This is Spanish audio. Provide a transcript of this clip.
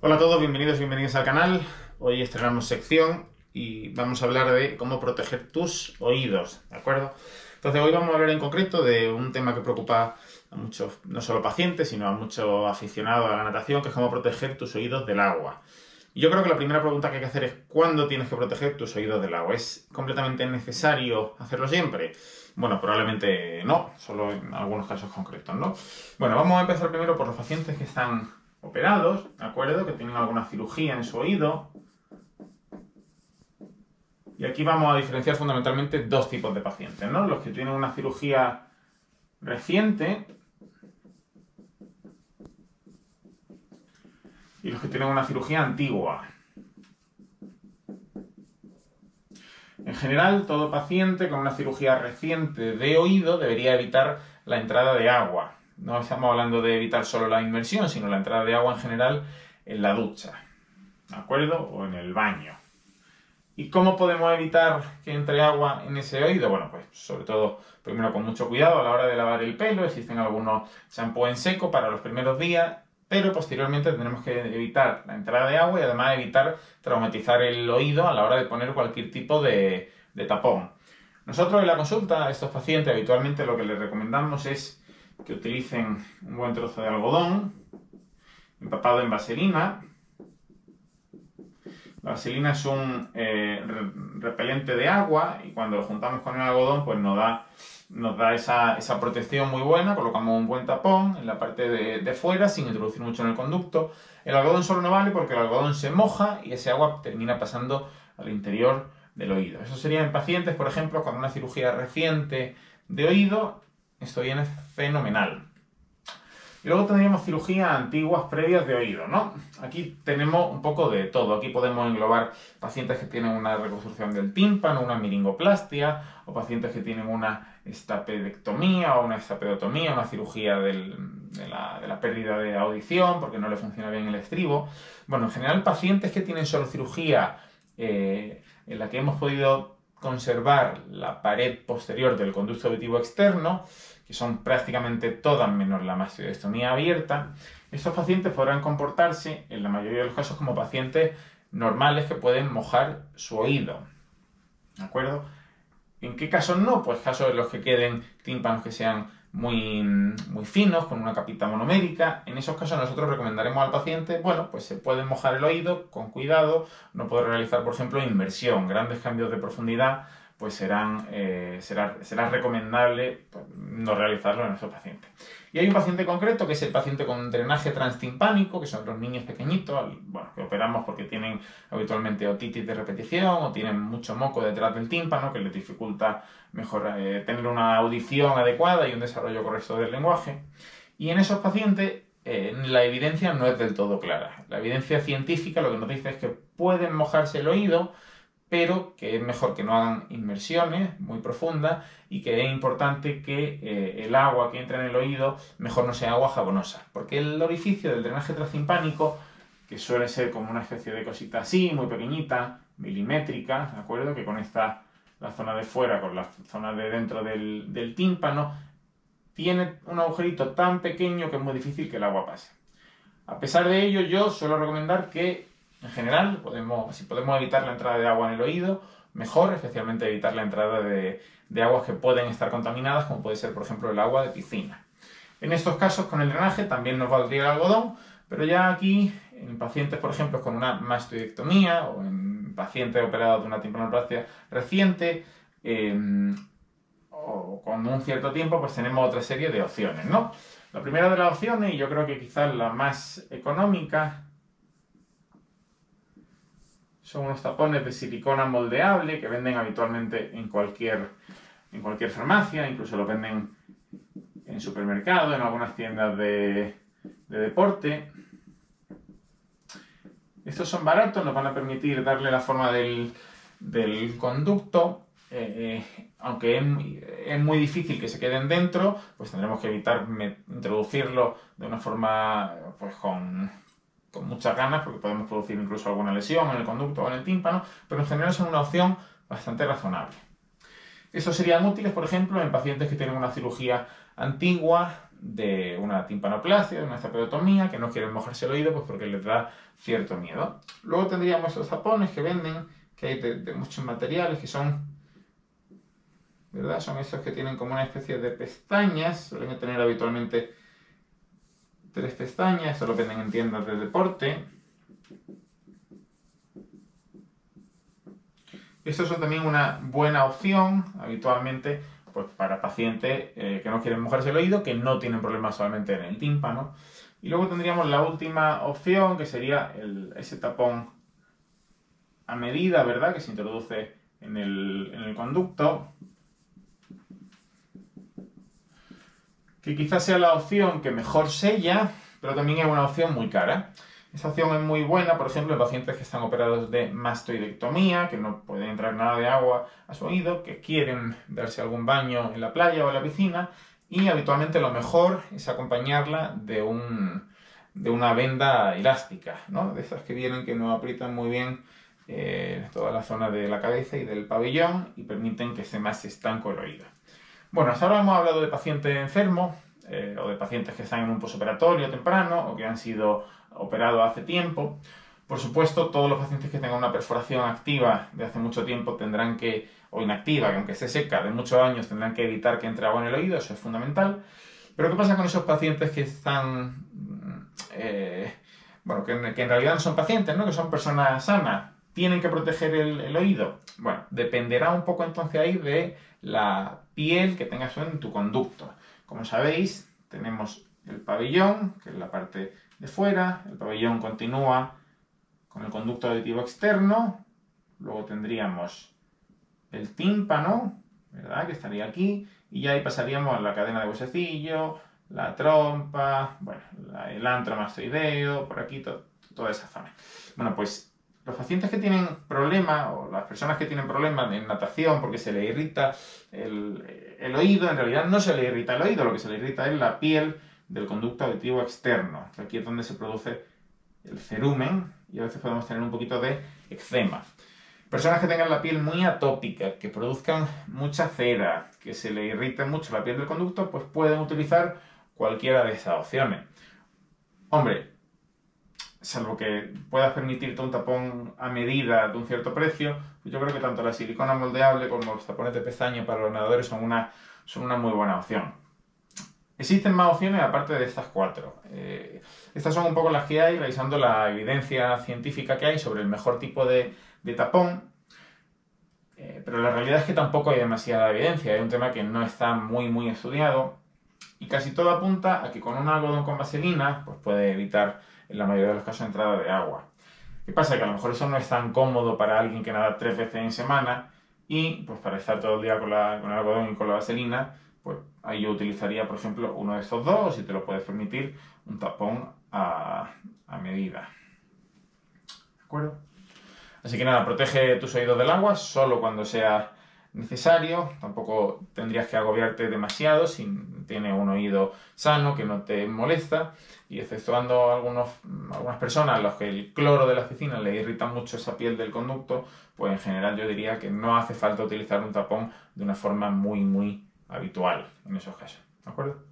Hola a todos, bienvenidos y bienvenidas al canal. Hoy estrenamos sección y vamos a hablar de cómo proteger tus oídos, ¿de acuerdo? Entonces hoy vamos a hablar en concreto de un tema que preocupa a muchos, no solo pacientes, sino a muchos aficionados a la natación, que es cómo proteger tus oídos del agua. Y yo creo que la primera pregunta que hay que hacer es ¿cuándo tienes que proteger tus oídos del agua? ¿Es completamente necesario hacerlo siempre? Bueno, probablemente no, solo en algunos casos concretos, ¿no? Bueno, vamos a empezar primero por los pacientes que están operados, ¿de acuerdo? Que tienen alguna cirugía en su oído. Y aquí vamos a diferenciar fundamentalmente dos tipos de pacientes, ¿no? Los que tienen una cirugía reciente y los que tienen una cirugía antigua. En general, todo paciente con una cirugía reciente de oído debería evitar la entrada de agua. No estamos hablando de evitar solo la inmersión, sino la entrada de agua en general en la ducha, ¿de acuerdo? O en el baño. ¿Y cómo podemos evitar que entre agua en ese oído? Bueno, pues sobre todo, primero con mucho cuidado a la hora de lavar el pelo. Existen algunos shampoos en seco para los primeros días, pero posteriormente tendremos que evitar la entrada de agua y además evitar traumatizar el oído a la hora de poner cualquier tipo de tapón. Nosotros en la consulta a estos pacientes habitualmente lo que les recomendamos es que utilicen un buen trozo de algodón empapado en vaselina. La vaselina es un repelente de agua y cuando lo juntamos con el algodón pues nos da esa protección muy buena. Colocamos un buen tapón en la parte de fuera sin introducir mucho en el conducto. El algodón solo no vale porque el algodón se moja y ese agua termina pasando al interior del oído. Eso sería en pacientes, por ejemplo, con una cirugía reciente de oído. Esto viene fenomenal. Y luego tendríamos cirugías antiguas previas de oído, ¿no? Aquí tenemos un poco de todo. Aquí podemos englobar pacientes que tienen una reconstrucción del tímpano, una miringoplastia, o pacientes que tienen una estapedectomía o una estapedotomía, una cirugía de la pérdida de audición porque no le funciona bien el estribo. Bueno, en general pacientes que tienen solo cirugía en la que hemos podido conservar la pared posterior del conducto auditivo externo, que son prácticamente todas menos la mastoidectomía abierta, estos pacientes podrán comportarse en la mayoría de los casos como pacientes normales que pueden mojar su oído, ¿de acuerdo? ¿En qué casos no? Pues casos en los que queden tímpanos que sean muy finos, con una capita monomérica. En esos casos nosotros recomendaremos al paciente, bueno, pues se puede mojar el oído con cuidado, no puede realizar, por ejemplo, inmersión, grandes cambios de profundidad, pues será recomendable pues, no realizarlo en esos pacientes. Y hay un paciente concreto, que es el paciente con drenaje transtimpánico, que son los niños pequeñitos, bueno, que operamos porque tienen habitualmente otitis de repetición o tienen mucho moco detrás del tímpano, que les dificulta mejorar, tener una audición adecuada y un desarrollo correcto del lenguaje. Y en esos pacientes la evidencia no es del todo clara. La evidencia científica lo que nos dice es que pueden mojarse el oído, pero que es mejor que no hagan inmersiones muy profundas y que es importante que el agua que entra en el oído mejor no sea agua jabonosa, porque el orificio del drenaje transtimpánico, que suele ser como una especie de cosita así, muy pequeñita, milimétrica, ¿de acuerdo?, que conecta la zona de fuera con la zona de dentro del tímpano, tiene un agujerito tan pequeño que es muy difícil que el agua pase. A pesar de ello, yo suelo recomendar que en general, si podemos evitar la entrada de agua en el oído, mejor, especialmente evitar la entrada de aguas que pueden estar contaminadas, como puede ser, por ejemplo, el agua de piscina. En estos casos, con el drenaje también nos valdría el algodón, pero ya aquí, en pacientes, por ejemplo, con una mastoidectomía o en pacientes operados de una timpanoplastia reciente, o con un cierto tiempo, pues tenemos otra serie de opciones, ¿no? La primera de las opciones, y yo creo que quizás la más económica, son unos tapones de silicona moldeable que venden habitualmente en cualquier farmacia, incluso los venden en supermercados, en algunas tiendas de deporte. Estos son baratos, nos van a permitir darle la forma del conducto. Aunque es muy difícil que se queden dentro, pues tendremos que evitar introducirlo de una forma pues con muchas ganas, porque podemos producir incluso alguna lesión en el conducto o en el tímpano, pero en general son una opción bastante razonable. Estos serían útiles, por ejemplo, en pacientes que tienen una cirugía antigua de una timpanoplasia, de una zapatotomía, que no quieren mojarse el oído pues porque les da cierto miedo. Luego tendríamos los tapones que venden, que hay de muchos materiales, que son, ¿verdad? Son esos que tienen como una especie de pestañas, suelen tener habitualmente 3 pestañas, esto lo venden en tiendas de deporte. Estos son también una buena opción, habitualmente, pues para pacientes que no quieren mojarse el oído, que no tienen problemas solamente en el tímpano. Y luego tendríamos la última opción, que sería ese tapón a medida, ¿verdad?, que se introduce en el conducto, que quizás sea la opción que mejor sella, pero también es una opción muy cara. Esa opción es muy buena, por ejemplo, en pacientes que están operados de mastoidectomía, que no pueden entrar nada de agua a su oído, que quieren darse algún baño en la playa o en la piscina, y habitualmente lo mejor es acompañarla de una venda elástica, ¿no? De esas que vienen, que no aprietan muy bien toda la zona de la cabeza y del pabellón, y permiten que esté más estanco el oído. Bueno, hasta ahora hemos hablado de pacientes enfermos, o de pacientes que están en un posoperatorio temprano, o que han sido operados hace tiempo. Por supuesto, todos los pacientes que tengan una perforación activa de hace mucho tiempo tendrán que, o inactiva, que aunque esté seca, de muchos años, tendrán que evitar que entre agua en el oído, eso es fundamental. Pero ¿qué pasa con esos pacientes que están, que en realidad no son pacientes, ¿no?, que son personas sanas? ¿Tienen que proteger el oído? Bueno, dependerá un poco entonces ahí de la piel que tengas en tu conducto. Como sabéis, tenemos el pabellón, que es la parte de fuera, el pabellón continúa con el conducto auditivo externo, luego tendríamos el tímpano, ¿verdad?, que estaría aquí, y ya ahí pasaríamos a la cadena de huesecillo, la trompa, bueno, el antromastoideo, por aquí, toda esa zona. Bueno, pues los pacientes que tienen problemas, o las personas que tienen problemas en natación porque se le irrita el oído, en realidad no se le irrita el oído, lo que se le irrita es la piel del conducto auditivo externo, que aquí es donde se produce el cerumen, y a veces podemos tener un poquito de eczema. Personas que tengan la piel muy atópica, que produzcan mucha cera, que se le irrita mucho la piel del conducto, pues pueden utilizar cualquiera de esas opciones. Hombre, salvo que puedas permitirte un tapón a medida de un cierto precio, pues yo creo que tanto la silicona moldeable como los tapones de pestaña para los nadadores son una muy buena opción. Existen más opciones aparte de estas 4. Estas son un poco las que hay, revisando la evidencia científica que hay sobre el mejor tipo de tapón, pero la realidad es que tampoco hay demasiada evidencia, es un tema que no está muy estudiado, y casi todo apunta a que con un algodón con vaselina pues puede evitar en la mayoría de los casos entrada de agua. ¿Qué pasa? Que a lo mejor eso no es tan cómodo para alguien que nada 3 veces en semana, y pues para estar todo el día con el algodón y con la vaselina, pues ahí yo utilizaría, por ejemplo, uno de estos dos, o si te lo puedes permitir, un tapón a medida. ¿De acuerdo? Así que nada, protege tus oídos del agua solo cuando sea necesario, tampoco tendrías que agobiarte demasiado si tiene un oído sano que no te molesta, y exceptuando algunas personas a las que el cloro de la oficina le irrita mucho esa piel del conducto, pues en general yo diría que no hace falta utilizar un tapón de una forma muy habitual en esos casos, ¿de acuerdo?